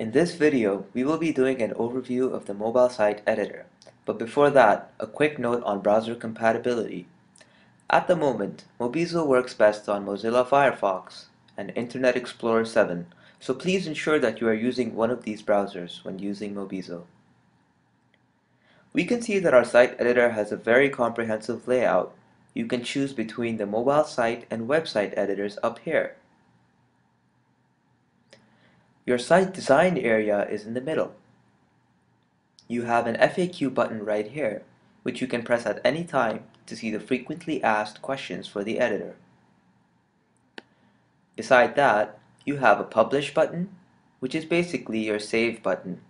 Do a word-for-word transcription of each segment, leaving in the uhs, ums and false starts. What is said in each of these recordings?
In this video, we will be doing an overview of the mobile site editor, but before that, a quick note on browser compatibility. At the moment, Mobeezo works best on Mozilla Firefox and Internet Explorer seven, so please ensure that you are using one of these browsers when using Mobeezo. We can see that our site editor has a very comprehensive layout. You can choose between the mobile site and website editors up here. Your site design area is in the middle. You have an F A Q button right here, which you can press at any time to see the frequently asked questions for the editor. Beside that, you have a Publish button, which is basically your Save button,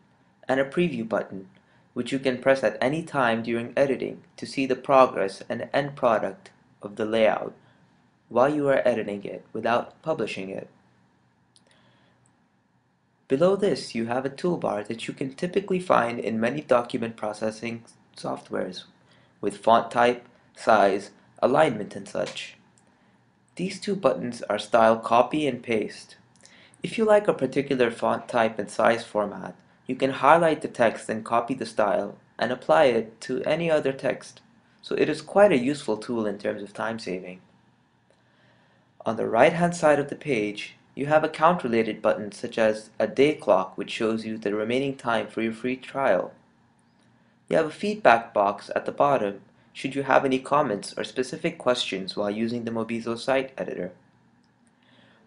and a Preview button, which you can press at any time during editing to see the progress and end product of the layout while you are editing it without publishing it. Below this, you have a toolbar that you can typically find in many document processing softwares with font type, size, alignment, and such. These two buttons are style copy and paste. If you like a particular font type and size format, you can highlight the text and copy the style and apply it to any other text, so it is quite a useful tool in terms of time saving. On the right-hand side of the page, you have a count-related button such as a day clock, which shows you the remaining time for your free trial. You have a feedback box at the bottom should you have any comments or specific questions while using the Mobeezo site editor.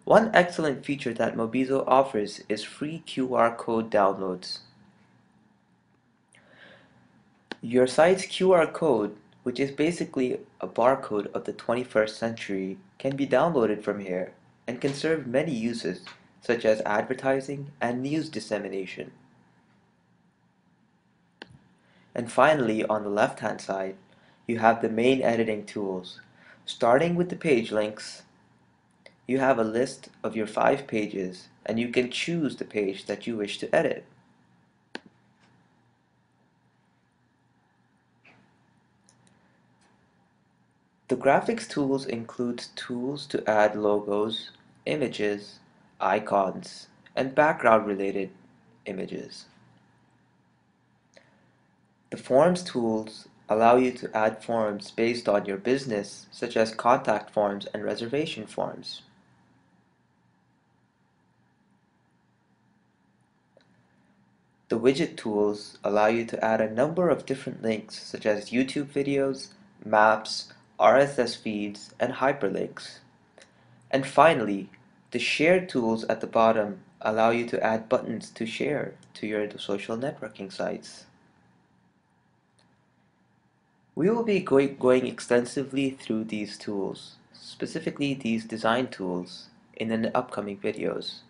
One excellent feature that Mobeezo offers is free Q R code downloads. Your site's Q R code, which is basically a barcode of the twenty-first century, can be downloaded from here and can serve many uses, such as advertising and news dissemination. And finally, on the left-hand side, you have the main editing tools. Starting with the page links, you have a list of your five pages, and you can choose the page that you wish to edit. The graphics tools include tools to add logos, images, icons, and background-related images. The forms tools allow you to add forms based on your business, such as contact forms and reservation forms. The widget tools allow you to add a number of different links, such as YouTube videos, maps, R S S feeds, and hyperlinks. And finally, the share tools at the bottom allow you to add buttons to share to your social networking sites. We will be going extensively through these tools, specifically these design tools, in the upcoming videos.